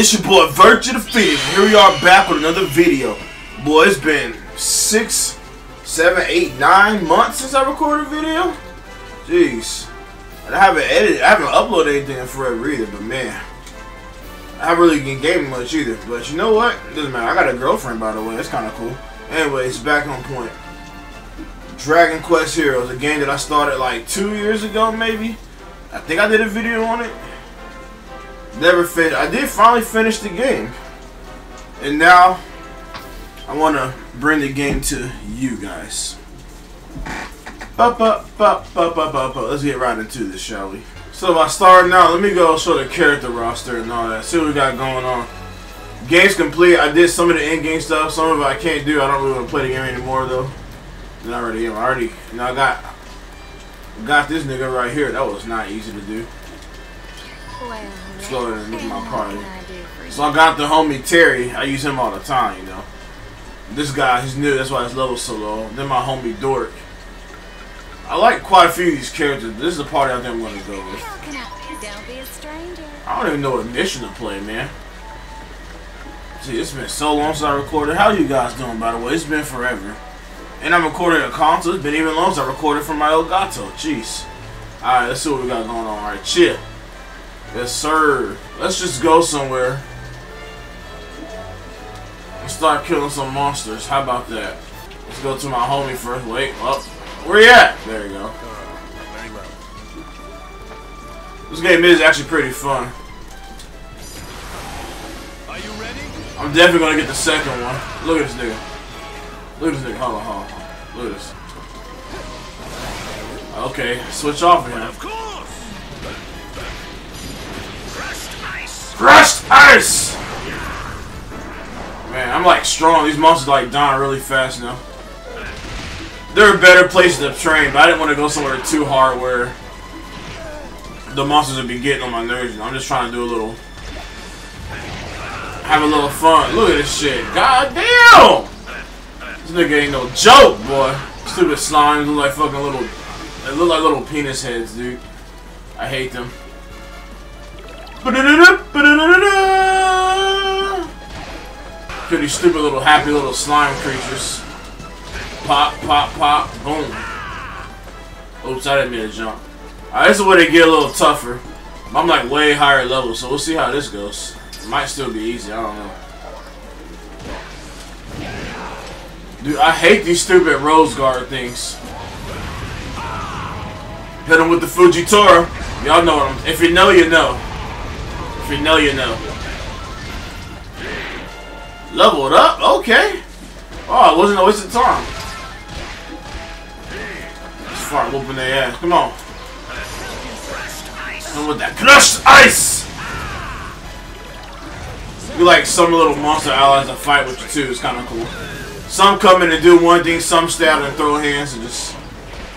It's your boy Virtue the Phoenix. Here we are back with another video. Boy, it's been 6, 7, 8, 9 months since I recorded a video. Jeez. And I haven't edited, I haven't uploaded anything in forever either, but man, I haven't really been gaming much either. But you know what? It doesn't matter. I got a girlfriend, by the way. That's kind of cool. Anyways, back on point. Dragon Quest Heroes, a game that I started like 2 years ago, maybe. I think I did a video on it. Never finished. I did finally finish the game, and now I want to bring the game to you guys. Let's get right into this, shall we? So if I start now, let me go show the character roster and all that. See what we got going on. Game's complete. I did some of the end game stuff. Some of it I can't do. I don't really want to play the game anymore though. And I already am. Now I got this nigga right here. That was not easy to do. Slow down with my party. So I got the homie Terry. I use him all the time, you know. This guy, he's new. That's why his level's so low. Then my homie Doric. I like quite a few of these characters. This is the party I think I'm gonna go with. I don't even know what mission to play, man. See, it's been so long since I recorded. How you guys doing, by the way? It's been forever. And I'm recording a console. It's been even longer since I recorded from my Elgato. Jeez. Alright, let's see what we got going on. Alright, chill. Yes, sir. Let's just go somewhere and start killing some monsters. How about that? Let's go to my homie first. Wait, up. Where you at? There you go. This game is actually pretty fun. Are you ready? I'm definitely gonna get the second one. Look at this nigga. Look at this nigga. Hold on, hold on. Look at this. Okay, switch off of him. Crushed ice! Man, I'm like strong. These monsters like dying really fast now. There are better places to train, but I didn't want to go somewhere too hard where the monsters would be getting on my nerves. I'm just trying to do a little... have a little fun. Look at this shit. God damn! This nigga ain't no joke, boy. Stupid slimes look like fucking little... they look like little penis heads, dude. I hate them. Pretty stupid little happy little slime creatures. Pop, pop, pop, boom. Oops, I didn't mean to jump. Alright, this is where they get a little tougher. I'm like way higher level, so we'll see how this goes. It might still be easy, I don't know. Dude, I hate these stupid rose guard things. Hit them with the Fujitora. Y'all know them. If you know, you know. If you know, you know. Leveled up? Okay. Oh, it wasn't a waste of time. Let's start whooping their ass. Come on. Come with that crushed ice! You like some little monster allies that fight with you too. It's kind of cool. Some come in and do one thing, some stab and throw hands. It just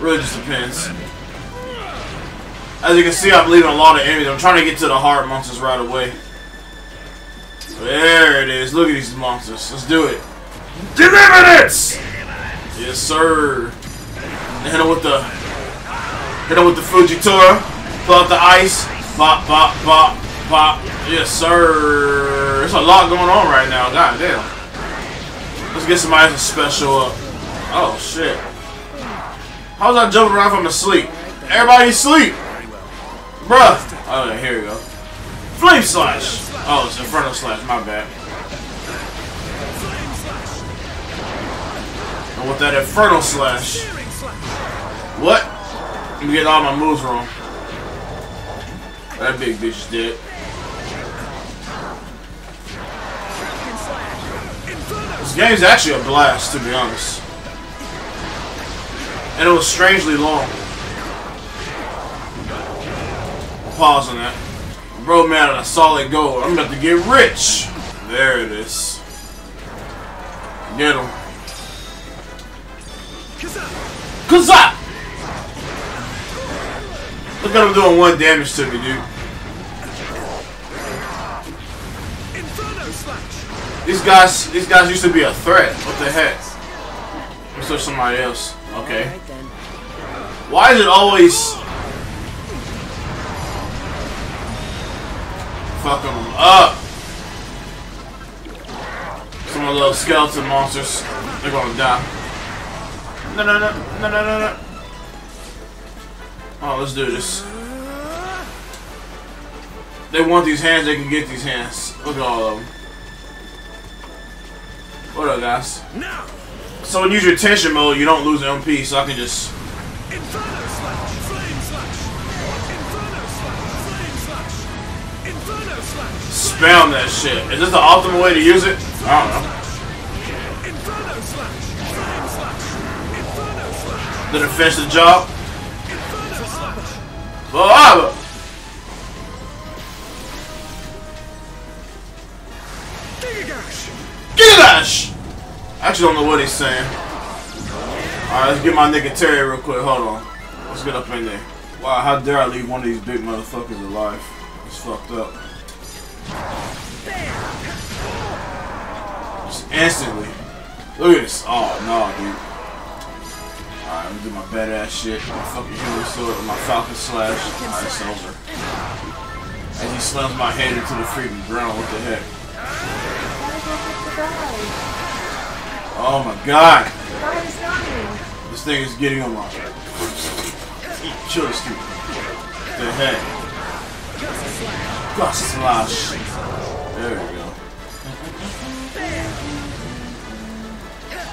really just depends. As you can see, I'm leaving a lot of enemies. I'm trying to get to the hard monsters right away. There it is. Look at these monsters. Let's do it. Deliverance! Yes, sir. Hit him with the Fujitora. Pull out the ice. Bop, bop, bop, bop. Yes, sir. There's a lot going on right now. God damn. Let's get somebody to special up. Oh shit. How was I jumping around from asleep? Everybody sleep. Bruh! Oh, yeah, here we go. Flame Slash! Oh, it's Inferno Slash, my bad. I want that Inferno Slash. What? I'm getting all my moves wrong. That big bitch is dead. This game's actually a blast, to be honest. And it was strangely long. Pause on that. Bro, man, I saw it go. I'm about to get rich. There it is. Get him. Kazap! Look at him doing one damage to me, dude. These guys used to be a threat. What the heck? Let's search somebody else. Okay. Why is it always... fuck him up. more little skeleton monsters. They're gonna die. No, no, no, no, no, no, no. Oh, let's do this. They want these hands, they can get these hands. Look at all of them. What up, guys? Now. So when you use your tension mode, you don't lose MP, so I can just... Inferno slash, flame slash. Inferno slash, flame slash. Inferno slash. Spam that shit. Is this the optimal way to use it? I don't know. Inferno slash, flame slash. Inferno slash. Did it finish the job? Inferno slash. Blah! Gosh! I actually don't know what he's saying. Alright, let's get my nigga Terry real quick. Hold on. Let's get up in there. Wow, how dare I leave one of these big motherfuckers alive? It's fucked up. Just instantly. Look at this. Oh, no, dude. Alright, I'm gonna do my badass shit. My fucking hero sword with my falcon slash. Alright, it's over. As he slams my head into the freaking ground, what the heck? Oh my god! This thing is getting on my chill stupid. The heck? Gosh slash. There we go.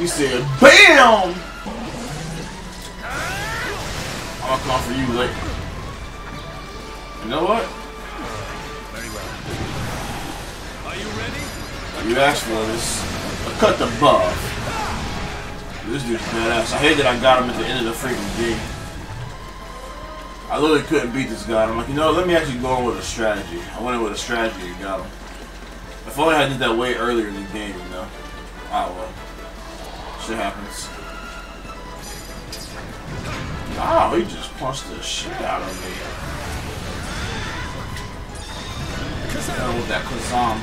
You said BAM! I'll come for you later. You know what? Are you ready? You asked for this. I cut the buff. This dude's badass. I hate that I got him at the end of the freaking game. I literally couldn't beat this guy. I'm like, you know, let me actually go in with a strategy. I went in with a strategy and got him. If only I did that way earlier in the game, you know. Ah, well. Shit happens. Wow, he just punched the shit out of me. Got him with that Kazam.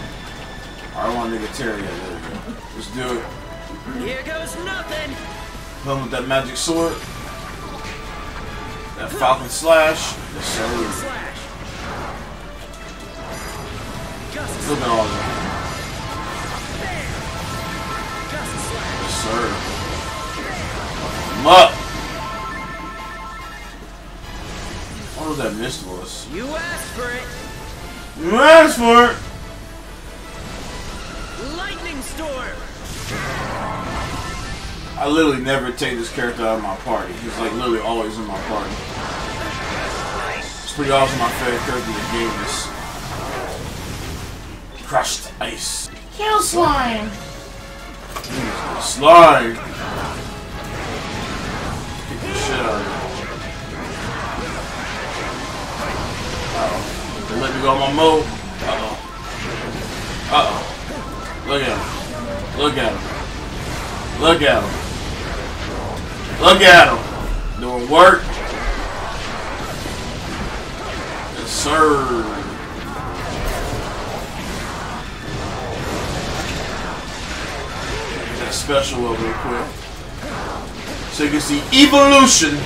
I want to get Terry. Let's do it. Here goes nothing. Come with that magic sword. That falcon slash. The salute. Look at all that. Yes, sir. I'm up. What was that mist was? You asked for it. You asked for it. Lightning storm. I literally never take this character out of my party. He's like literally always in my party. It's pretty awesome. My favorite character in the game is crushed ice. Kill slime. Slime. Get the shit out of here. Uh oh. They let me go on my mode. Uh oh. Uh oh. Look at him. Look at him. Look at him. Look at him. Doing work. Yes, sir. Get that special up real quick. So you can see evolution.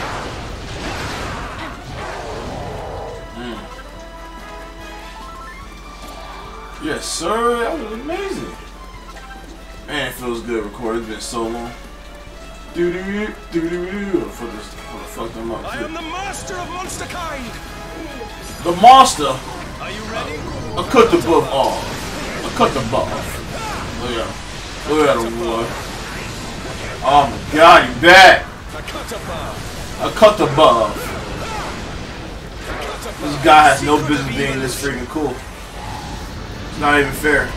Mm. Yes, sir. That was amazing. Man, it feels good recording. It's been so long. Fuck them up. I am the master of monster kind. The monster. Are you ready? I cut the buff off. I cut the buff off. Look at him. Look at him, boy. Oh my god, you bad. I cut the buff. This guy has no business being this freaking cool. It's not even fair.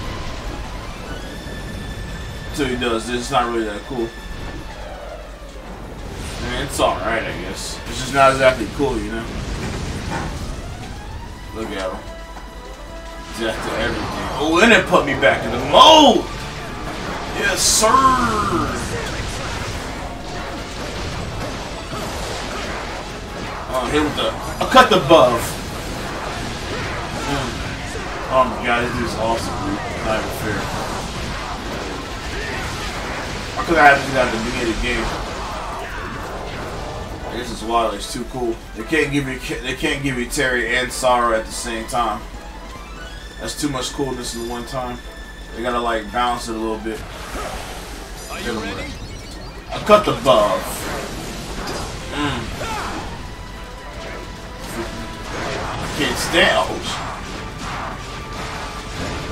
Until he does this, it's not really that cool. I mean, it's alright, I guess. It's just not exactly cool, you know? Look at him. Death to everything. Oh, and it put me back in the mode! Yes, sir! Oh, hit with the... I cut the buff! Mm. Oh my god, this is awesome, dude. Not even fair. I could have had to do that at the beginning of the game. I guess it's wild. It's too cool. They can't give you Terry and Sorrow at the same time. That's too much coolness in one time. They gotta like bounce it a little bit. Are you ready? I cut the buff. I can't stand. Oh,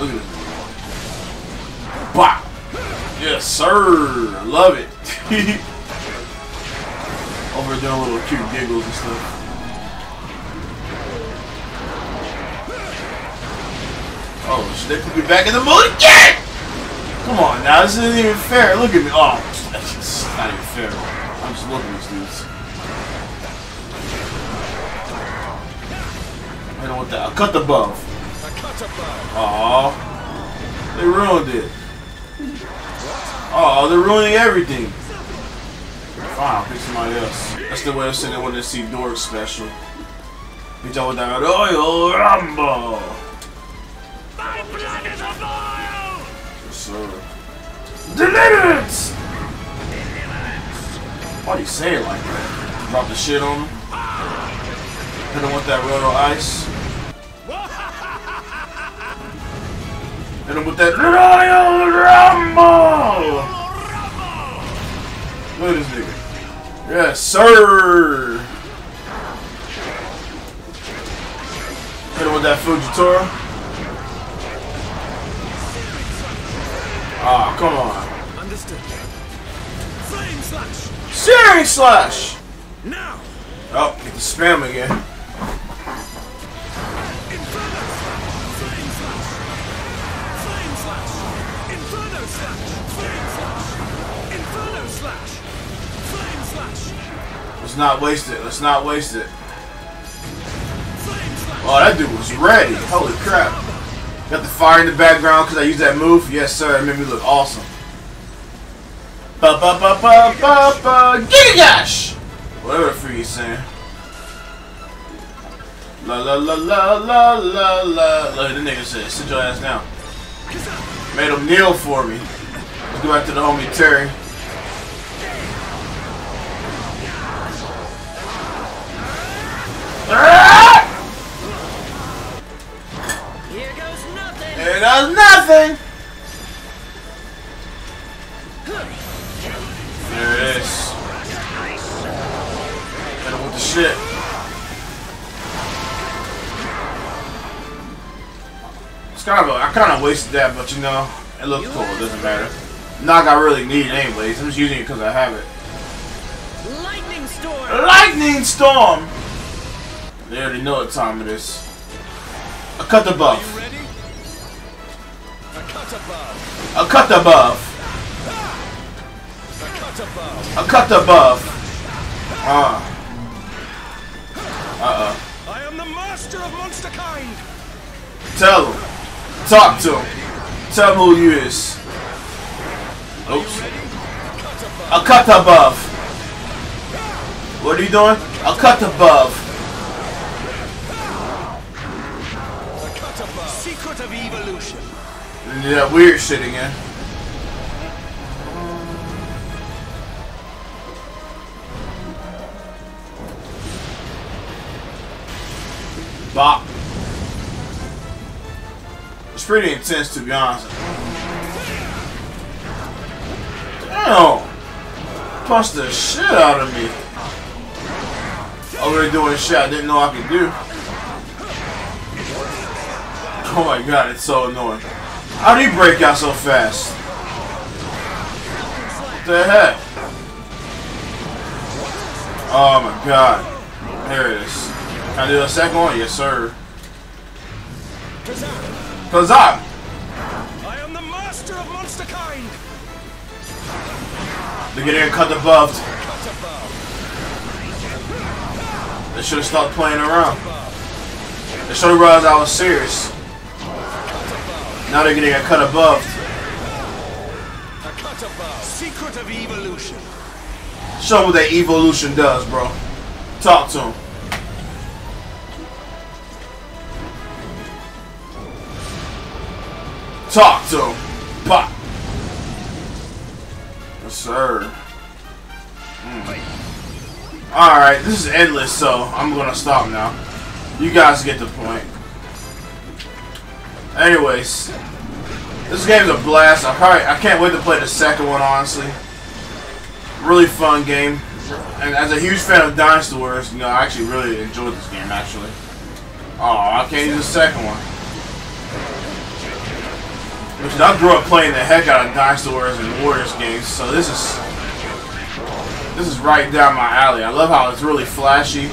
look at this. Bop. Yes, sir. I love it. Over doing little cute giggles and stuff. Oh, should they put me back in the mood again? Come on now, this isn't even fair. Look at me. Oh, that's just not even fair. I'm just looking at these dudes. I don't want that. I cut the buff. Aw. They ruined it. Oh, they're ruining everything. Fine, I'll pick somebody else. That's the way I said I wanted to see Doric special. Bitch, I went down. Oh, yo, Rambo. Deliverance! Why do you say it like that? Drop the shit on him. I don't want that railroad ice. Hit him with that Royal Rumble! Look at this nigga. Yes, sir! Hit him with that Fujitora. Ah, oh, come on. Understood. Flame slash. Searing slash. Now. Oh, get the spam again. Inferno slash. Flame slash. Flame slash. Inferno slash. Flame slash. Inferno slash. Flame slash. Let's not waste it. Let's not waste it. Oh, that dude was ready. Holy crap. Got the fire in the background because I used that move. Yes, sir. It made me look awesome. Ba ba ba ba ba ba. Gigash! Whatever the freak he's saying. La la la la la la la. Look at the nigga said, sit your ass down. Made him kneel for me. Let's go back to the homie Terry. It does nothing! There it is. Hit him with the shit. It's kind of a, I kind of wasted that, but you know, it looks cool. It doesn't matter. Not that I really need it anyways. I'm just using it because I have it. Lightning storm! Lightning storm! They already know what time it is. I cut the buff. I cut the buff. I cut the buff. I am the master of monster kind. Tell him. Talk to him. Tell him who you is. Oops. I cut the buff. What are you doing? I cut the buff. Secret of evolution. Yeah, weird shit again. Bop. It's pretty intense, to be honest. Damn! Punched the shit out of me. Over there doing shit I didn't know I could do. Oh my god, it's so annoying. How do you break out so fast? What the heck? Oh my god. There it is. Can I do a second one? Yes, sir. Kazam! I am the master of monster kind! Look at there and cut the buff. They should have stopped playing around. They should have realized I was serious. Now they're getting a cut above. A cut above. Secret of evolution. Show what that evolution does, bro. Talk to him. Talk to him. Pop. Yes, sir. Alright, this is endless, so I'm gonna stop now. You guys get the point. Anyways, This game's a blast. I can't wait to play the second one, honestly. Really fun game. And as a huge fan of Dinosaur Wars, you know, I actually really enjoyed this game, actually. Oh, I can't use the second one. Which I grew up playing the heck out of Dinosaur Wars and Warriors games, so this is right down my alley. I love how it's really flashy,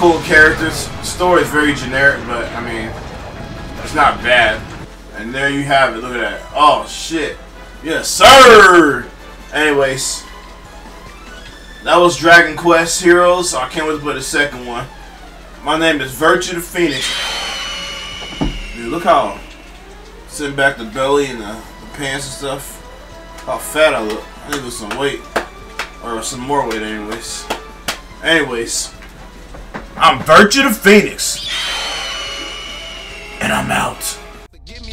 cool characters. Story's very generic, but I mean, it's not bad. And there you have it. Look at that. Oh shit. Yes, sir. Anyways, that was Dragon Quest Heroes. So I can't wait to play the second one. My name is Virtue the Phoenix. Dude, look how sitting back the belly and the pants and stuff. How fat I look. I need to lose some weight. Or some more weight, anyways. Anyways, I'm Virtue the Phoenix. And I'm out.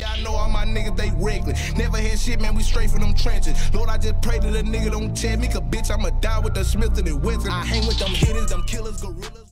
I know all my niggas, they reckless. Never had shit, man, we straight from them trenches. Lord, I just pray that a nigga don't test me, cause bitch, I'ma die with the Smith and the Wesson. I hang with them hitters, them killers, gorillas.